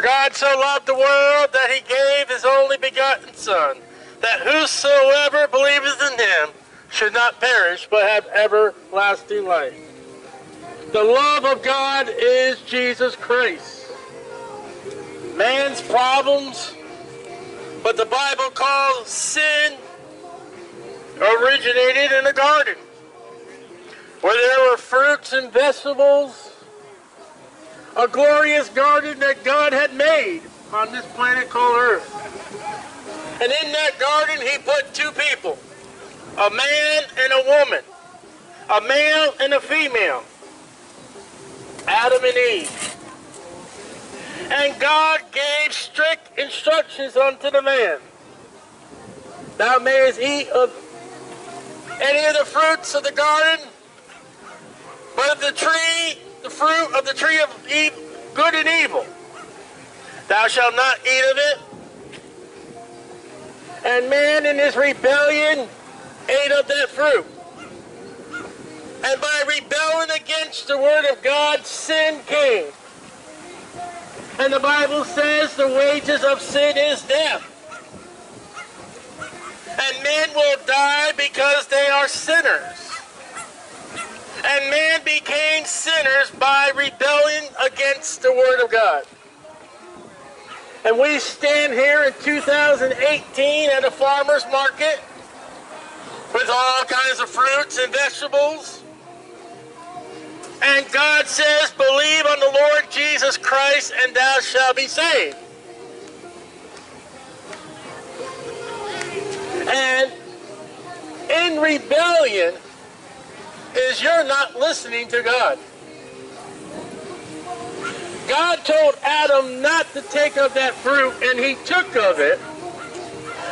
For God so loved the world that he gave his only begotten Son, that whosoever believeth in him should not perish but have everlasting life. The love of God is Jesus Christ. Man's problems, what the Bible calls sin, originated in a garden where there were fruits and vegetables, a glorious garden that God had made on this planet called Earth. And in that garden he put two people, a man and a woman, a male and a female, Adam and Eve. And God gave strict instructions unto the man. Thou mayest eat of any of the fruits of the garden, but of the tree, the fruit of the tree of good and evil, thou shalt not eat of it. And man in his rebellion ate of that fruit. And by rebelling against the word of God, sin came. And the Bible says the wages of sin is death. And men will die because they are sinners. And man became sinners by rebelling against the word of God. And we stand here in 2018 at a farmer's market with all kinds of fruits and vegetables. And God says, believe on the Lord Jesus Christ and thou shalt be saved. And in rebellion is you're not listening to God. God told Adam not to take of that fruit, and he took of it.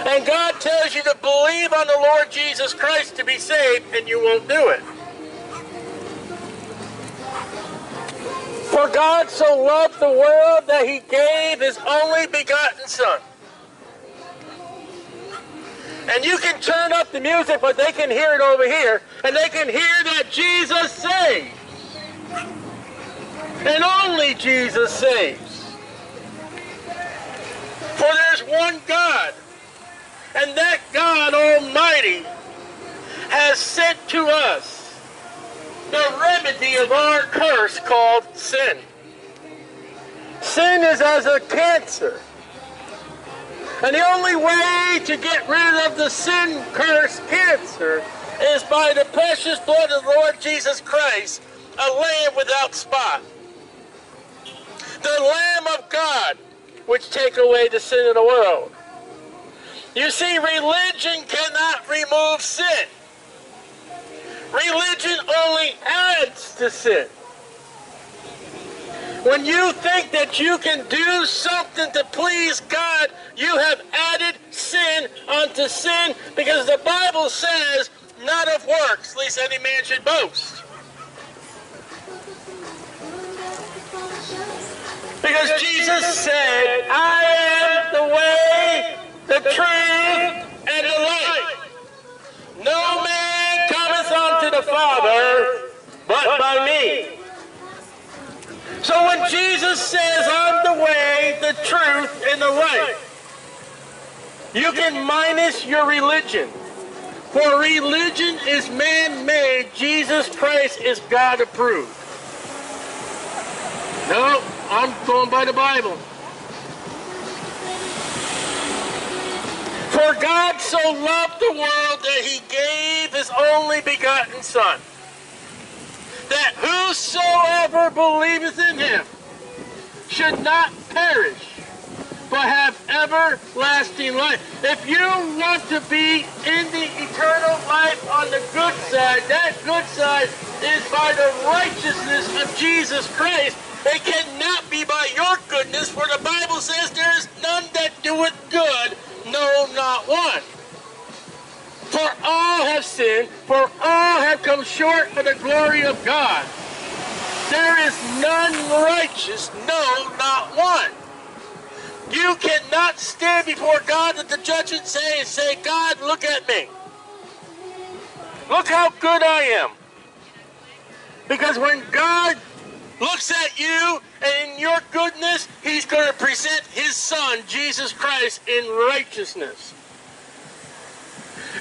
And God tells you to believe on the Lord Jesus Christ to be saved, and you won't do it. For God so loved the world that he gave his only begotten Son. And you can turn up the music, but they can hear it over here, and they can hear that Jesus saves. And only Jesus saves. For there's one God, and that God Almighty has sent to us the remedy of our curse called sin. Sin is as a cancer. And the only way to get rid of the sin curse cancer is by the precious blood of the Lord Jesus Christ, a lamb without spot. The Lamb of God, which take away the sin of the world. You see, religion cannot remove sin. Religion only adds to sin. When you think that you can do something to please God, you have added sin unto sin, because the Bible says, not of works, lest any man should boast. Because Jesus said, I am the way, the truth, and the life. No man cometh unto the Father but by me. So when Jesus says, I'm the way, the truth, and the life, you can minus your religion. For religion is man-made. Jesus Christ is God-approved. No, I'm going by the Bible. For God so loved the world that he gave his only begotten Son, that whosoever believeth in him should not perish, but have everlasting life. If you want to be in the eternal life on the good side, that good side is by the righteousness of Jesus Christ. It cannot be by your goodness, for the Bible says there is none that doeth good, no, not one. For all have sinned, for all have come short of the glory of God. There is none righteous, no, not one. You cannot stand before God at the judgment day and say, God, look at me. Look how good I am. Because when God looks at you and your goodness, he's going to present his son, Jesus Christ, in righteousness.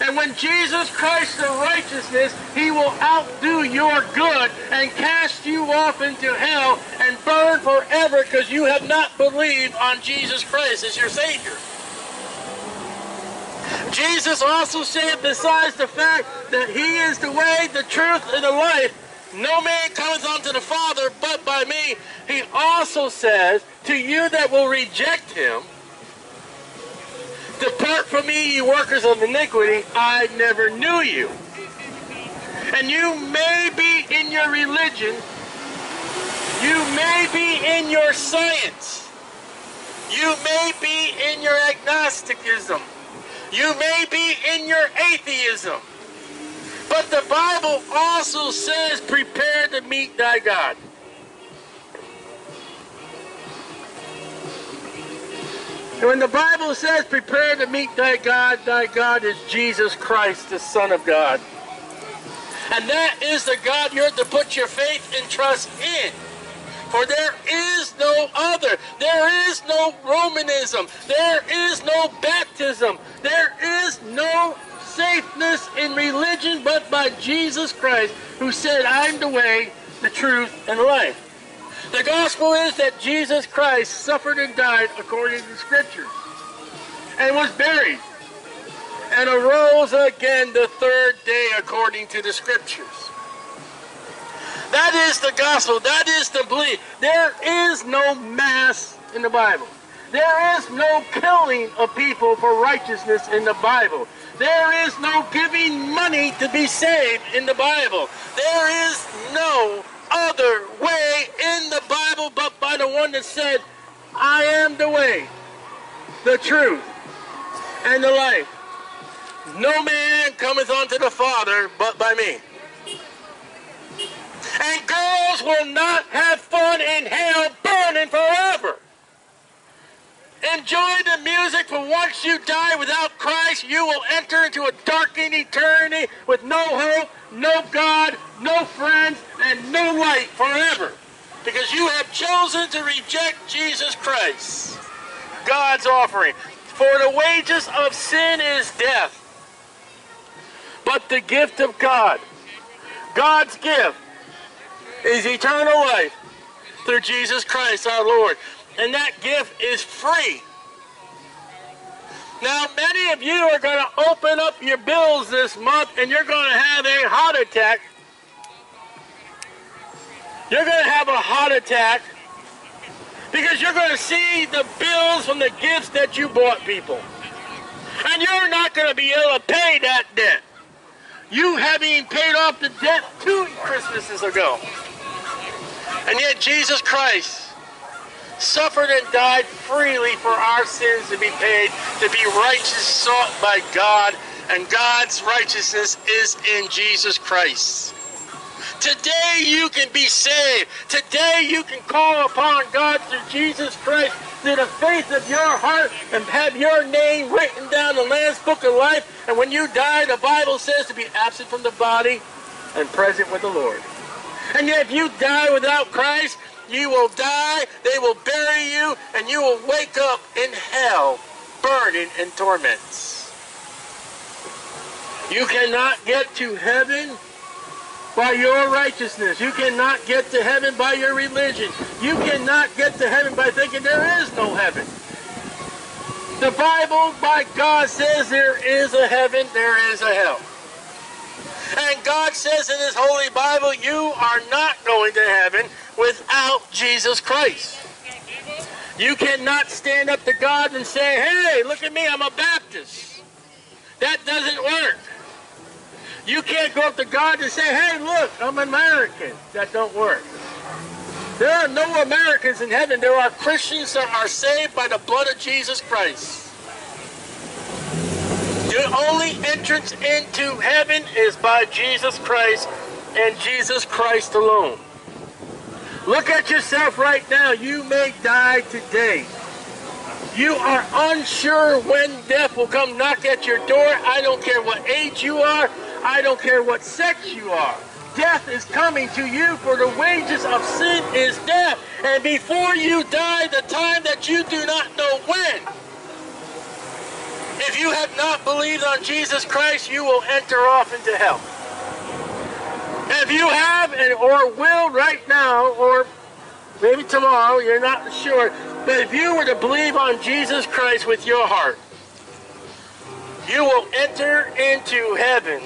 And when Jesus Christ the righteousness, he will outdo your good and cast you off into hell and burn forever because you have not believed on Jesus Christ as your Savior. Jesus also said, besides the fact that he is the way, the truth, and the life, no man cometh unto the Father but by me. He also says, to you that will reject him, depart from me, ye workers of iniquity, I never knew you. And you may be in your religion, you may be in your science, you may be in your agnosticism, you may be in your atheism, but the Bible also says, prepare to meet thy God. And when the Bible says, prepare to meet thy God is Jesus Christ, the Son of God. And that is the God you're to put your faith and trust in. For there is no other. There is no Romanism. There is no baptism. There is no safeness in religion but by Jesus Christ, who said, I'm the way, the truth, and life. The gospel is that Jesus Christ suffered and died according to the Scriptures, and was buried, and arose again the third day according to the Scriptures. That is the gospel. That is the belief. There is no mass in the Bible. There is no killing of people for righteousness in the Bible. There is no giving money to be saved in the Bible. There is no other way in the Bible but by the one that said, I am the way, the truth, and the life. No man cometh unto the Father but by me. And girls will not have fun in hell burning forever. Enjoy the music, for once you die without Christ, you will enter into a darkened eternity with no hope, no God, no friends, and no light forever. Because you have chosen to reject Jesus Christ, God's offering. For the wages of sin is death, but the gift of God, God's gift, is eternal life through Jesus Christ our Lord. And that gift is free. Now, many of you are going to open up your bills this month and you're going to have a heart attack. You're going to have a heart attack because you're going to see the bills from the gifts that you bought people. And you're not going to be able to pay that debt. You haven't paid off the debt 2 Christmases ago. And yet Jesus Christ suffered and died freely for our sins to be paid, to be righteous sought by God, and God's righteousness is in Jesus Christ. Today you can be saved. Today you can call upon God through Jesus Christ, through the faith of your heart, and have your name written down in the Lamb's Book of Life. And when you die, the Bible says to be absent from the body and present with the Lord. And yet if you die without Christ, you will die, they will bury you, and you will wake up in hell, burning in torments. You cannot get to heaven by your righteousness. You cannot get to heaven by your religion. You cannot get to heaven by thinking there is no heaven. The Bible, by God, says there is a heaven, there is a hell. And God says in his holy Bible, you are not going to heaven without Jesus Christ. You cannot stand up to God and say, hey, look at me, I'm a Baptist. That doesn't work. You can't go up to God and say, hey, look, I'm American. That don't work. There are no Americans in heaven. There are Christians that are saved by the blood of Jesus Christ. The only entrance into heaven is by Jesus Christ and Jesus Christ alone. Look at yourself right now. You may die today. You are unsure when death will come knock at your door. I don't care what age you are. I don't care what sex you are. death is coming to you, for the wages of sin is death. And before you die, the time that you do not know when, if you have not believed on Jesus Christ, you will enter off into hell. If you have or will right now, or maybe tomorrow, you're not sure, but if you were to believe on Jesus Christ with your heart, you will enter into heaven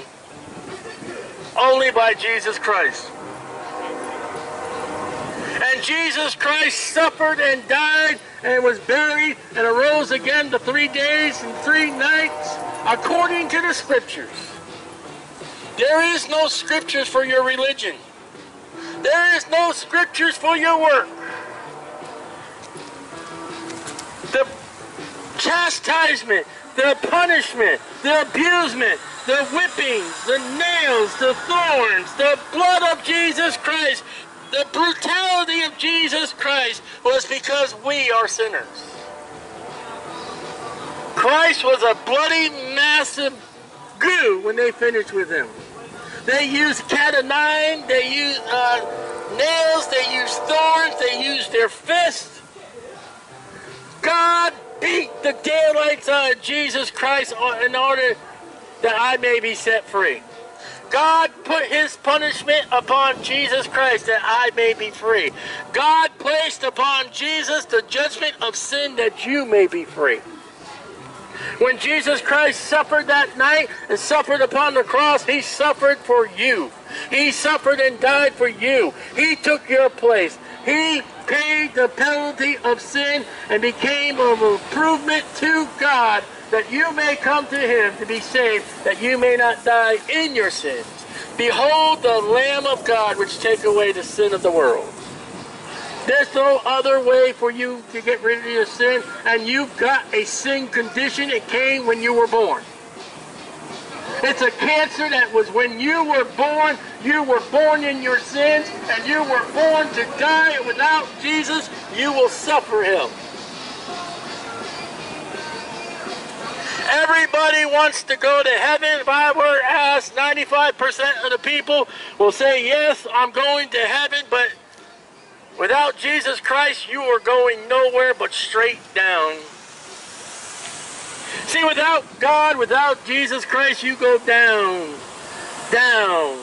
only by Jesus Christ. And Jesus Christ suffered and died and was buried and arose again the 3 days and 3 nights according to the scriptures. There is no scriptures for your religion. There is no scriptures for your work. The chastisement, the punishment, the abusement, the whippings, the nails, the thorns, the blood of Jesus Christ, the brutality of Jesus Christ was because we are sinners. Christ was a bloody, massive goo when they finished with him. They used cat-o'-nine, they used nails, they used thorns, they used their fists. God beat the daylights out of Jesus Christ in order that I may be set free. God put his punishment upon Jesus Christ that I may be free. God placed upon Jesus the judgment of sin that you may be free. When Jesus Christ suffered that night and suffered upon the cross, he suffered for you. He suffered and died for you. He took your place. He paid the penalty of sin and became an improvement to God, that you may come to him to be saved, that you may not die in your sins. Behold the Lamb of God, which take away the sin of the world. There's no other way for you to get rid of your sin, and you've got a sin condition. It came when you were born. It's a cancer that was when you were born in your sins, and you were born to die, and without Jesus, you will suffer him. Everybody wants to go to heaven. If I were asked, 95% of the people will say, yes, I'm going to heaven, but without Jesus Christ, you are going nowhere but straight down. See, without God, without Jesus Christ, you go down, down.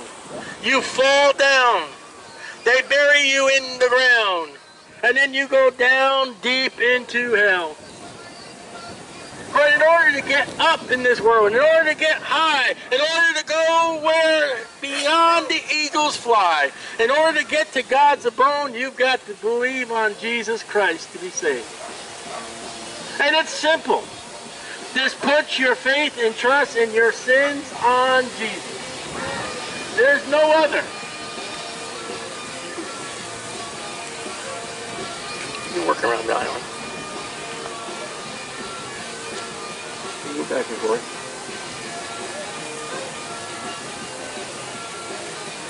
You fall down. They bury you in the ground. And then you go down deep into hell. But in order to get up in this world, in order to get high, in order to go where beyond the eagles fly, in order to get to God's abode, you've got to believe on Jesus Christ to be saved. And it's simple. Just put your faith and trust in your sins on Jesus. There's no other. You work around the island. Go back and forth.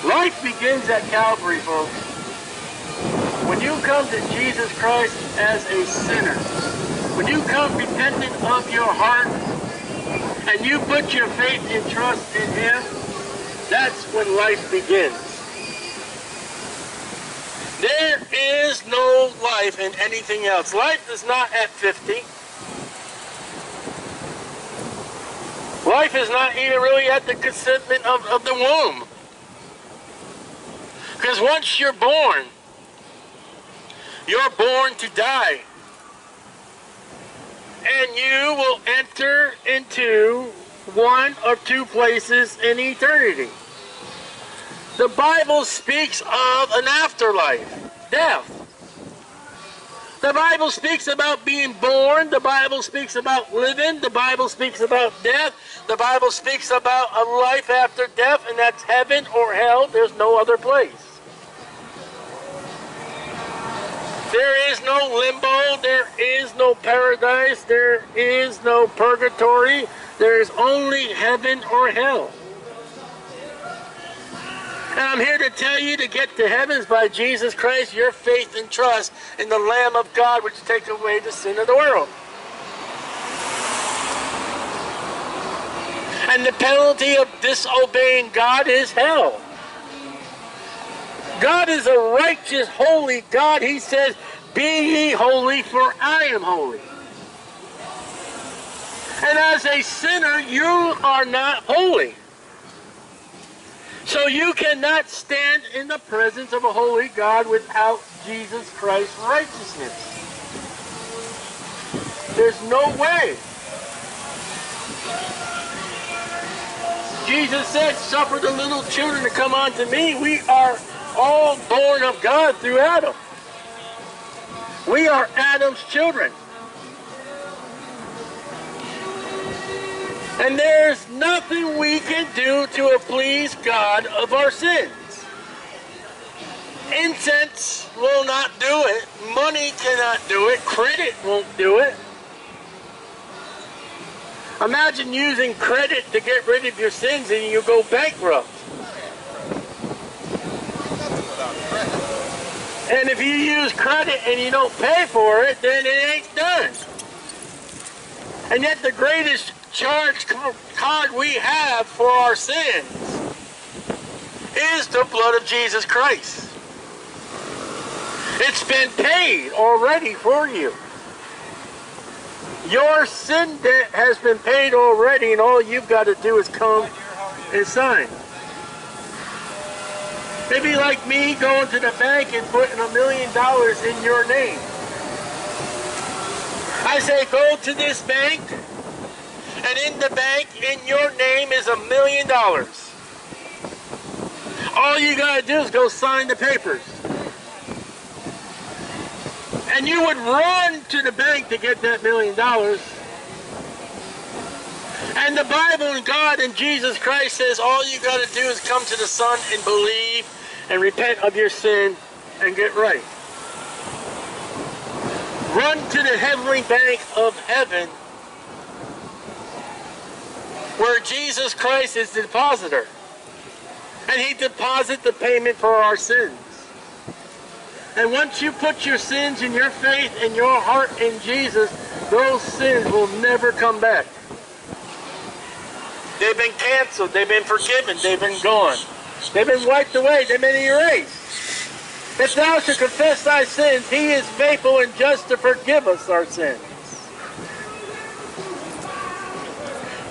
Life begins at Calvary, folks. When you come to Jesus Christ as a sinner, when you come repentant of your heart, and you put your faith and trust in him, that's when life begins. There is no life in anything else. Life is not at 50. Life is not even really at the conceitment of the womb. Because once you're born to die. And you will enter into one of two places in eternity. The Bible speaks of an afterlife, death. The Bible speaks about being born. The Bible speaks about living. The Bible speaks about death. The Bible speaks about a life after death, and that's heaven or hell. There's no other place. There is no limbo. There is no paradise. There is no purgatory. There is only heaven or hell. And I'm here to tell you to get to heavens by Jesus Christ, your faith and trust in the Lamb of God, which takes away the sin of the world. And the penalty of disobeying God is hell. God is a righteous, holy God. He says, be ye holy, for I am holy. And as a sinner, you are not holy. So you cannot stand in the presence of a holy God without Jesus Christ's righteousness. There's no way. Jesus said, suffer the little children to come unto me. We are all born of God through Adam. We are Adam's children. And there's nothing we can do to please God of our sins. Incense will not do it. Money cannot do it. Credit won't do it. Imagine using credit to get rid of your sins and you go bankrupt. And if you use credit and you don't pay for it, then it ain't done. And yet the greatest charge card we have for our sins is the blood of Jesus Christ. It's been paid already for you. Your sin debt has been paid already, and all you've got to do is come and sign. Maybe like me going to the bank and putting $1 million in your name. I say, go to this bank, and in the bank, in your name is $1 million. All you got to do is go sign the papers. And you would run to the bank to get that $1 million. And the Bible and God and Jesus Christ says all you got to do is come to the Son and believe and repent of your sin and get right. Run to the heavenly bank of heaven where Jesus Christ is the depositor. And he deposits the payment for our sins. And once you put your sins and your faith and your heart in Jesus, those sins will never come back. They've been canceled. They've been forgiven. They've been gone. They've been wiped away. They've been erased. If thou shalt confess thy sins, he is faithful and just to forgive us our sins.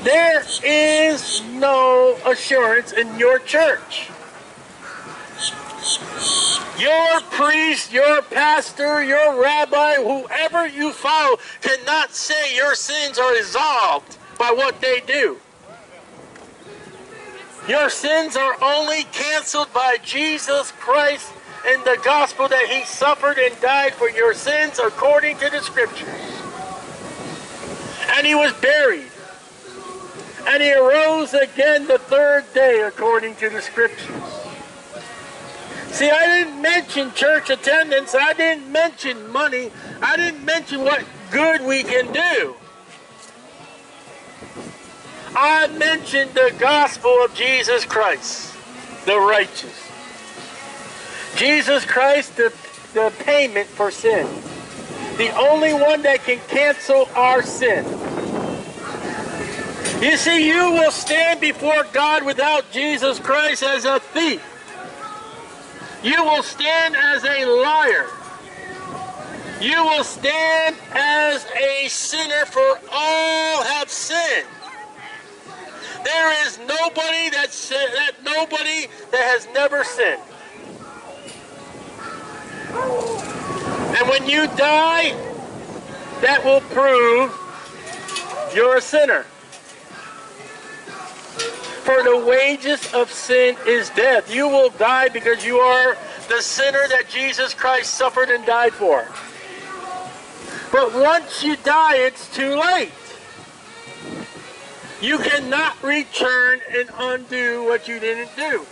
There is no assurance in your church. Your priest, your pastor, your rabbi, whoever you follow, cannot say your sins are resolved by what they do. Your sins are only canceled by Jesus Christ and the gospel that he suffered and died for your sins according to the scriptures. And he was buried. And he arose again the third day according to the scriptures. See, I didn't mention church attendance. I didn't mention money. I didn't mention what good we can do. I mentioned the gospel of Jesus Christ, the righteous. Jesus Christ, the payment for sin. The only one that can cancel our sin. You see, you will stand before God without Jesus Christ as a thief. You will stand as a liar. You will stand as a sinner, for all have sinned. There is nobody that has never sinned. And when you die, that will prove you're a sinner. For the wages of sin is death. You will die because you are the sinner that Jesus Christ suffered and died for. But once you die, it's too late. You cannot return and undo what you didn't do.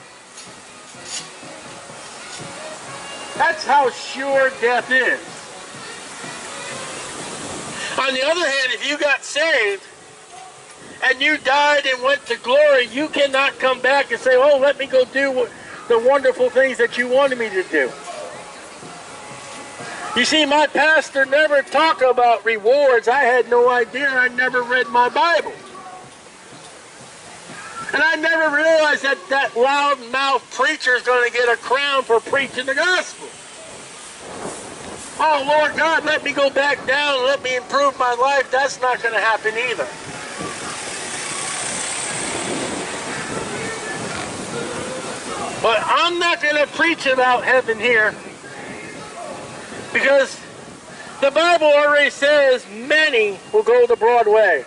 That's how sure death is. On the other hand, if you got saved, and you died and went to glory, you cannot come back and say, oh, let me go do the wonderful things that you wanted me to do. You see, my pastor never talked about rewards. I had no idea. I never read my Bible. And I never realized that that loudmouth preacher is going to get a crown for preaching the gospel. Oh, Lord God, let me go back down. Let me improve my life. That's not going to happen either. But I'm not going to preach about heaven here, because the Bible already says many will go the broad way.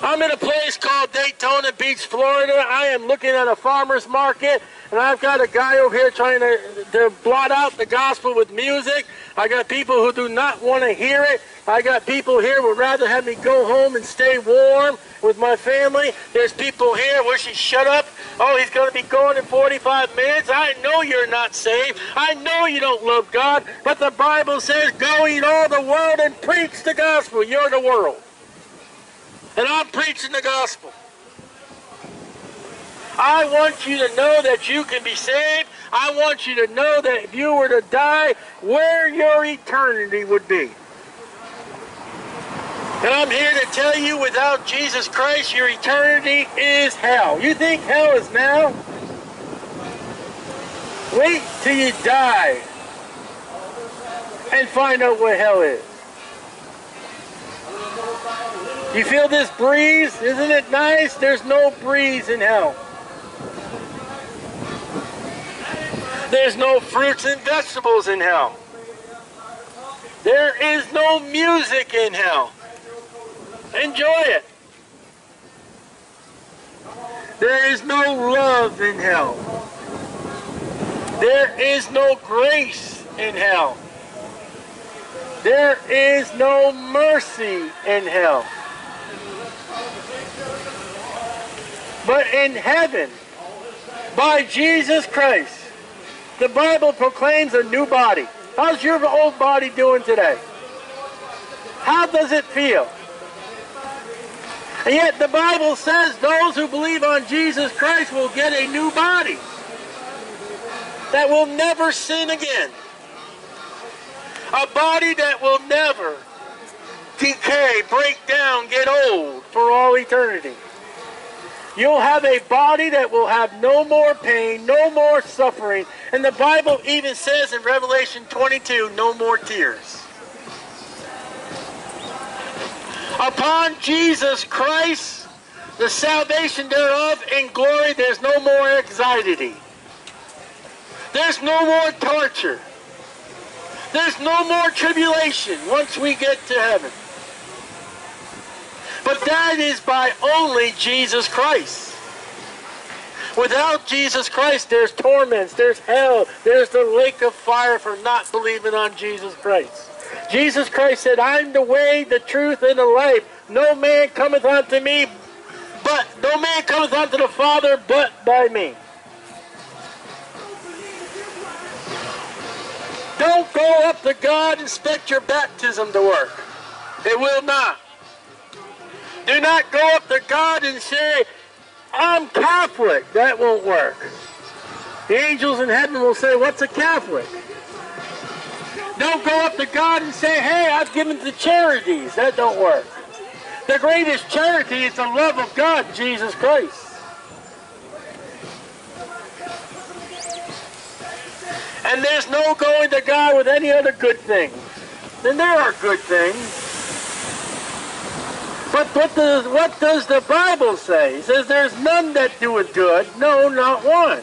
I'm in a place called Daytona Beach, Florida. I am looking at a farmer's market, and I've got a guy over here trying to blot out the gospel with music. I got people who do not want to hear it. I got people here who would rather have me go home and stay warm with my family. There's people here wishing, shut up. Oh, he's going to be going in 45 minutes. I know you're not saved. I know you don't love God. But the Bible says, go ye into all the world and preach the gospel. You're the world. And I'm preaching the gospel. I want you to know that you can be saved. I want you to know that if you were to die, where your eternity would be. And I'm here to tell you, without Jesus Christ, your eternity is hell. You think hell is now? Wait till you die and find out what hell is. You feel this breeze? Isn't it nice? There's no breeze in hell. There's no fruits and vegetables in hell. There is no music in hell. Enjoy it. There is no love in hell. There is no grace in hell. There is no mercy in hell. But in heaven, by Jesus Christ, the Bible proclaims a new body. How's your old body doing today? How does it feel? And yet the Bible says those who believe on Jesus Christ will get a new body that will never sin again. A body that will never decay, break down, get old for all eternity. You'll have a body that will have no more pain, no more suffering. And the Bible even says in Revelation 22, no more tears. Upon Jesus Christ, the salvation thereof, in glory, there's no more anxiety. There's no more torture. There's no more tribulation once we get to heaven. But that is by only Jesus Christ. Without Jesus Christ, there's torments, there's hell, there's the lake of fire for not believing on Jesus Christ. Jesus Christ said, I'm the way, the truth, and the life. No man cometh unto me, but no man cometh unto the Father but by me. Don't go up to God and expect your baptism to work. It will not. Do not go up to God and say, I'm Catholic. That won't work. The angels in heaven will say, what's a Catholic? Don't go up to God and say, hey, I've given to charities. That don't work. The greatest charity is the love of God, Jesus Christ. And there's no going to God with any other good thing. Then there are good things. But what does the Bible say? It says there's none that doeth good, no, not one.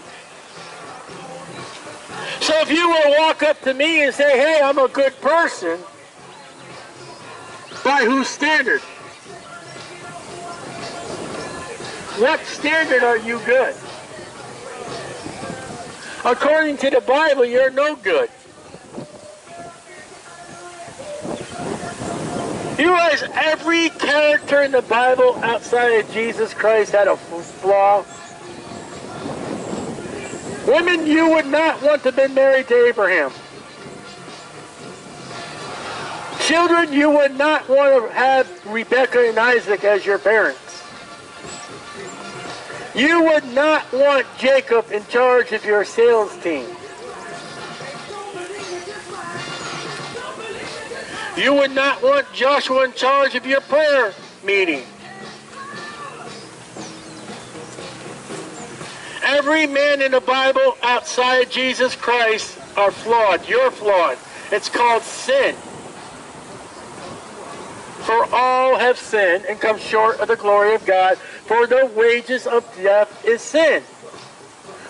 So if you were to walk up to me and say, hey, I'm a good person, by whose standard? What standard are you good? According to the Bible, you're no good. You realize every character in the Bible outside of Jesus Christ had a flaw. Women, you would not want to have been married to Abraham. Children, you would not want to have Rebekah and Isaac as your parents. You would not want Jacob in charge of your sales team. You would not want Joshua in charge of your prayer meeting. Every man in the Bible outside Jesus Christ are flawed. You're flawed. It's called sin. For all have sinned and come short of the glory of God, for the wages of death is sin.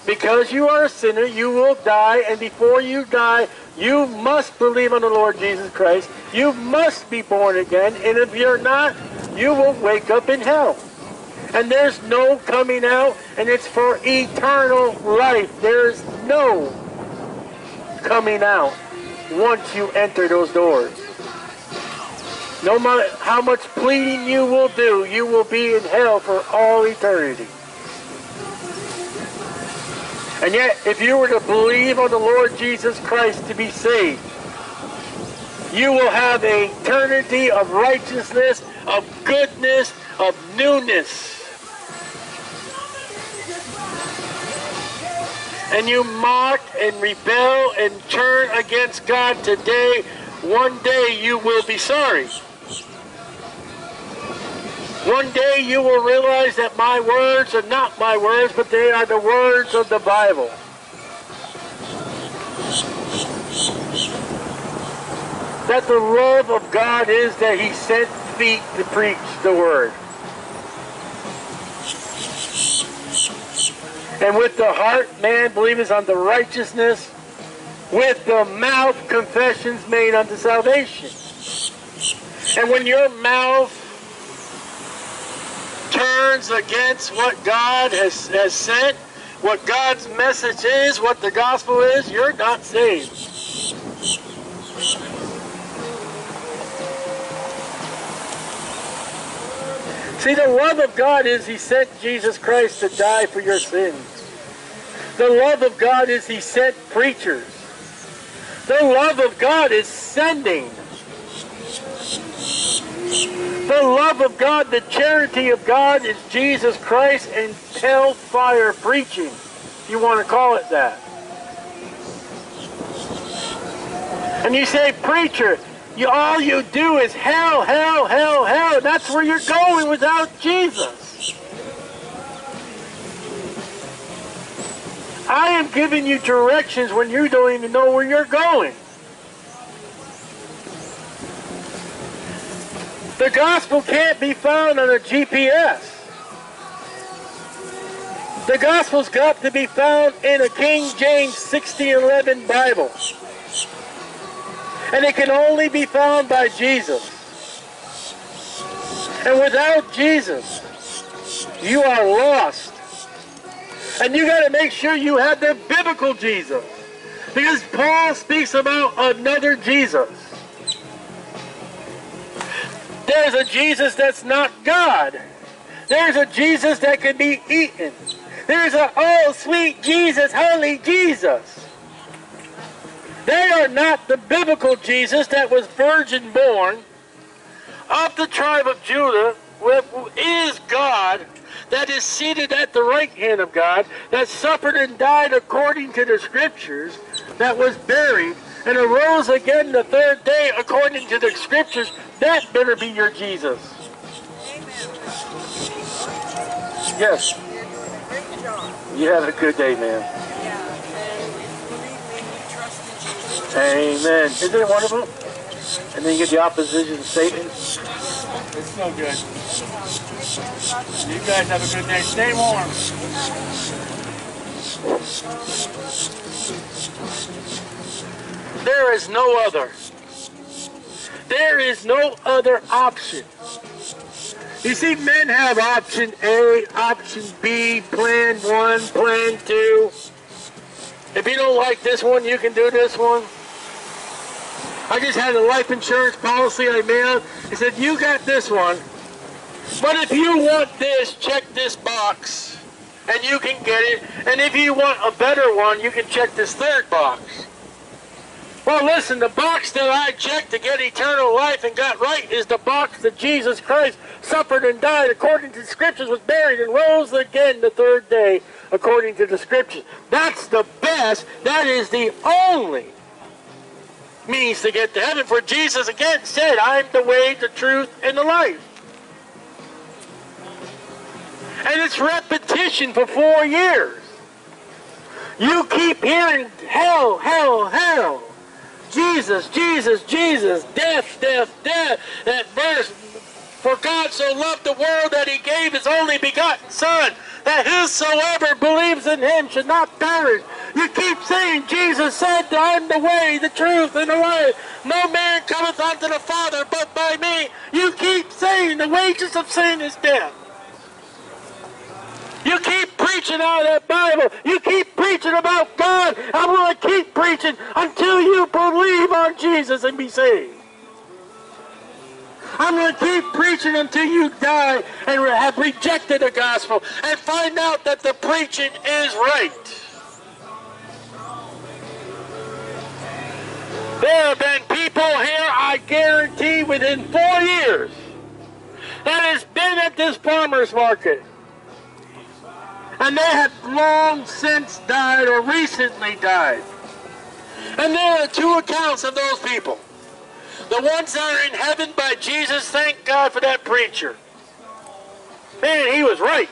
Because you are a sinner, you will die, and before you die, you must believe on the Lord Jesus Christ. You must be born again, and if you're not, you will wake up in hell. And there's no coming out, and it's for eternal life. There's no coming out once you enter those doors. No matter how much pleading you will do, you will be in hell for all eternity. And yet, if you were to believe on the Lord Jesus Christ to be saved, you will have an eternity of righteousness, of goodness, of newness. And you mock and rebel and turn against God today, one day you will be sorry. One day you will realize that my words are not my words, but they are the words of the Bible. That the love of God is that He sent feet to preach the Word. And with the heart, man believes on the righteousness. With the mouth, confessions made unto salvation. And when your mouth turns against what God has said, what God's message is, what the gospel is, you're not saved. See, the love of God is He sent Jesus Christ to die for your sins. The love of God is He sent preachers. The love of God is sending. The love of God, the charity of God is Jesus Christ and hellfire preaching, if you want to call it that. And you say, preacher, all you do is hell, hell, hell, hell. That's where you're going without Jesus. I am giving you directions when you don't even know where you're going. The gospel can't be found on a GPS. The gospel's got to be found in a King James 1611 Bible. And it can only be found by Jesus. And without Jesus, you are lost. And you got to make sure you have the biblical Jesus. Because Paul speaks about another Jesus. There's a Jesus that's not God. There's a Jesus that can be eaten. There's a, oh, sweet Jesus, holy Jesus. They are not the biblical Jesus that was virgin born of the tribe of Judah, who is God, that is seated at the right hand of God, that suffered and died according to the scriptures, that was buried, and arose again the third day according to the scriptures. That better be your Jesus. Amen. Yes. You have a good day, ma'am. Yeah, and believe me, we trust in Jesus. Amen. Isn't it wonderful? And then you get the opposition statement. It's so good. You guys have a good day. Stay warm. There is no other. There is no other option. You see, men have option A, option B, plan one, plan two. If you don't like this one, you can do this one. I just had a life insurance policy I mailed. It said, you got this one. But if you want this, check this box. And you can get it. And if you want a better one, you can check this third box. Well, listen, the box that I checked to get eternal life and got right is the box that Jesus Christ suffered and died according to the scriptures, was buried, and rose again the third day according to the scriptures. That's the best. That is the only means to get to heaven. For Jesus again said, I'm the way, the truth, and the life. And it's repetition for 4 years. You keep hearing hell, hell, hell. Jesus, Jesus, Jesus, death, death, death. That verse, for God so loved the world that he gave his only begotten Son, that whosoever believes in him should not perish. You keep saying, Jesus said, I am the way, the truth, and the life. No man cometh unto the Father but by me. You keep saying the wages of sin is death. You keep preaching out of that Bible. You keep preaching about God. I'm going to keep preaching until you believe on Jesus and be saved. I'm going to keep preaching until you die and have rejected the gospel and find out that the preaching is right. There have been people here, I guarantee, within 4 years that has been at this farmer's market. And they have long since died or recently died. And there are two accounts of those people. The ones that are in heaven by Jesus, thank God for that preacher. Man, he was right.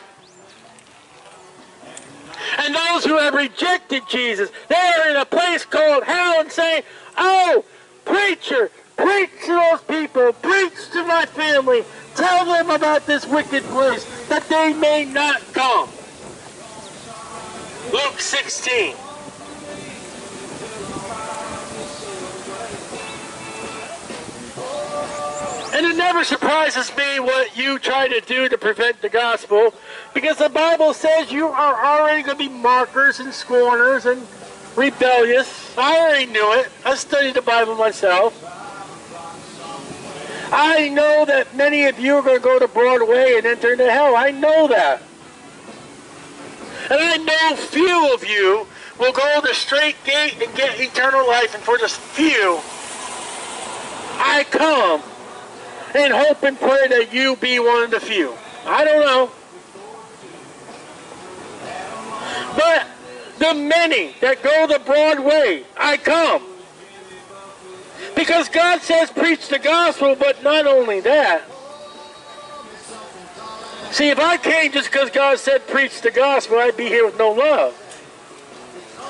And those who have rejected Jesus, they are in a place called hell and saying, oh, preacher, preach to those people, preach to my family, tell them about this wicked place that they may not come. Luke 16. And it never surprises me what you try to do to prevent the gospel, because the Bible says you are already going to be mockers and scorners and rebellious. I already knew it. I studied the Bible myself. I know that many of you are going to go to Broadway and enter into hell. I know that. And I know few of you will go the straight gate and get eternal life. And for just few, I come in hope and prayer that you be one of the few. I don't know. But the many that go the broad way, I come. Because God says preach the gospel, but not only that. See, if I came just because God said preach the gospel, I'd be here with no love.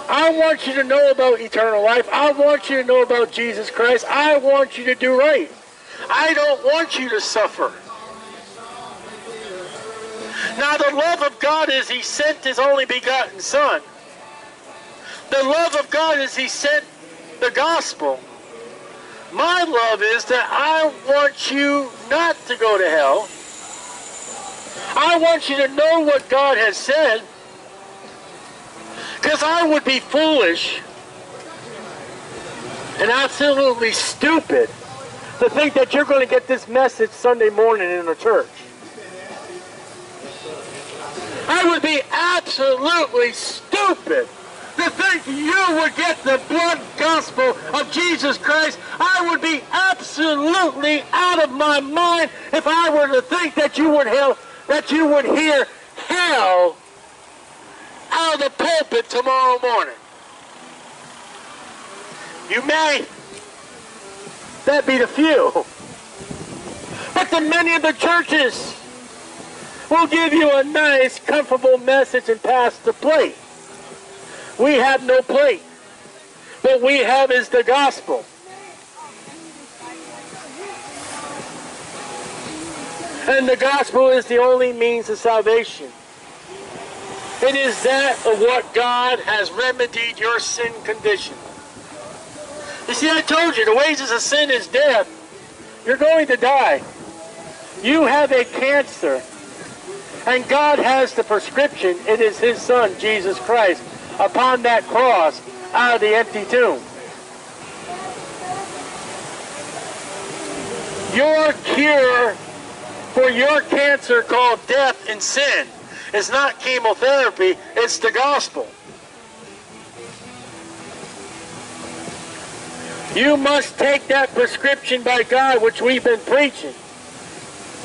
I want you to know about eternal life. I want you to know about Jesus Christ. I want you to do right. I don't want you to suffer. Now, the love of God is he sent his only begotten Son. The love of God is he sent the gospel. My love is that I want you not to go to hell. I want you to know what God has said, because I would be foolish and absolutely stupid to think that you're going to get this message Sunday morning in a church. I would be absolutely stupid to think you would get the blood gospel of Jesus Christ. I would be absolutely out of my mind if I were to think that you would help. That you would hear hell out of the pulpit tomorrow morning. You may. That be the few. But the many of the churches will give you a nice, comfortable message and pass the plate. We have no plate. What we have is the gospel. And the gospel is the only means of salvation. It is that of what God has remedied your sin condition. You see, I told you, the wages of sin is death. You're going to die. You have a cancer. And God has the prescription. It is his Son, Jesus Christ, upon that cross, out of the empty tomb. Your cure for your cancer called death and sin. It's not chemotherapy, it's the gospel. You must take that prescription by God which we've been preaching.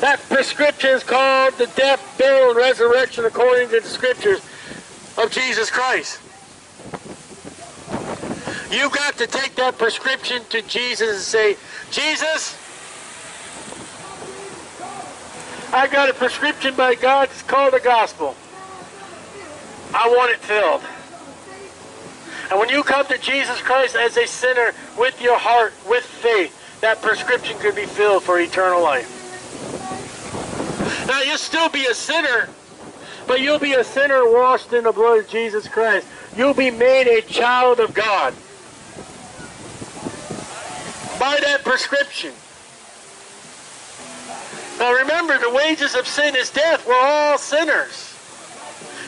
That prescription is called the death, burial, and resurrection according to the scriptures of Jesus Christ. You got to take that prescription to Jesus and say, Jesus, I got a prescription by God, it's called the gospel. I want it filled. And when you come to Jesus Christ as a sinner with your heart, with faith, that prescription could be filled for eternal life. Now, you'll still be a sinner, but you'll be a sinner washed in the blood of Jesus Christ. You'll be made a child of God by that prescription. Now remember, the wages of sin is death. We're all sinners.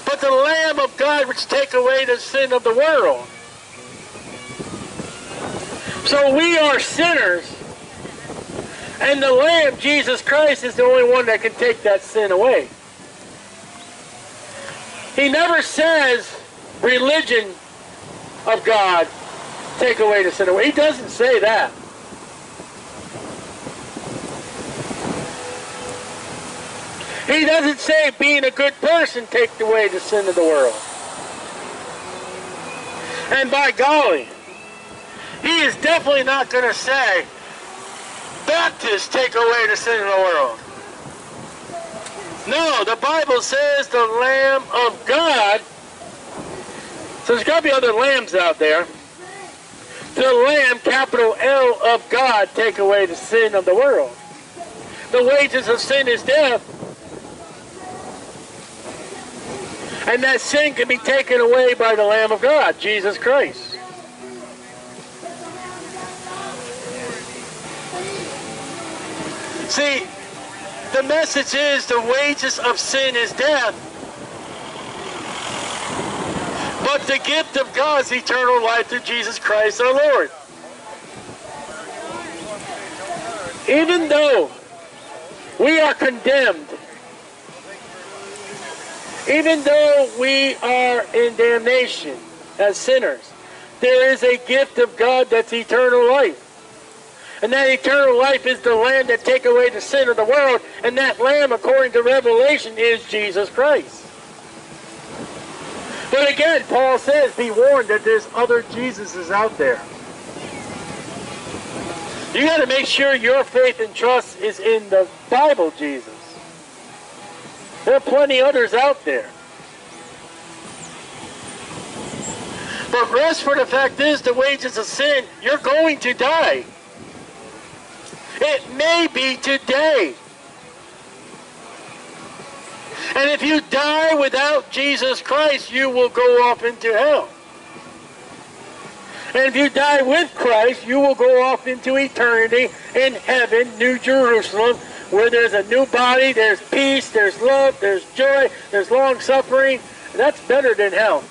But the Lamb of God which take away the sin of the world. So we are sinners. And the Lamb, Jesus Christ, is the only one that can take that sin away. He never says, religion of God, take away the sin away. He doesn't say that. He doesn't say being a good person take away the sin of the world. And by golly, he is definitely not going to say, Baptists take away the sin of the world. No, the Bible says the Lamb of God. So there's got to be other lambs out there. The Lamb, capital L, of God, take away the sin of the world. The wages of sin is death. And that sin can be taken away by the Lamb of God, Jesus Christ. See, the message is the wages of sin is death. But the gift of God is eternal life through Jesus Christ our Lord. Even though we are condemned, even though we are in damnation as sinners, there is a gift of God that's eternal life. And that eternal life is the Lamb that take away the sin of the world. And that Lamb, according to Revelation, is Jesus Christ. But again, Paul says, be warned that there's other Jesuses out there. You got to make sure your faith and trust is in the Bible Jesus. There are plenty others out there. But rest for the fact is, the wages of sin, you're going to die. It may be today. And if you die without Jesus Christ, you will go off into hell. And if you die with Christ, you will go off into eternity in heaven, New Jerusalem, where there's a new body, there's peace, there's love, there's joy, there's long suffering. That's better than hell.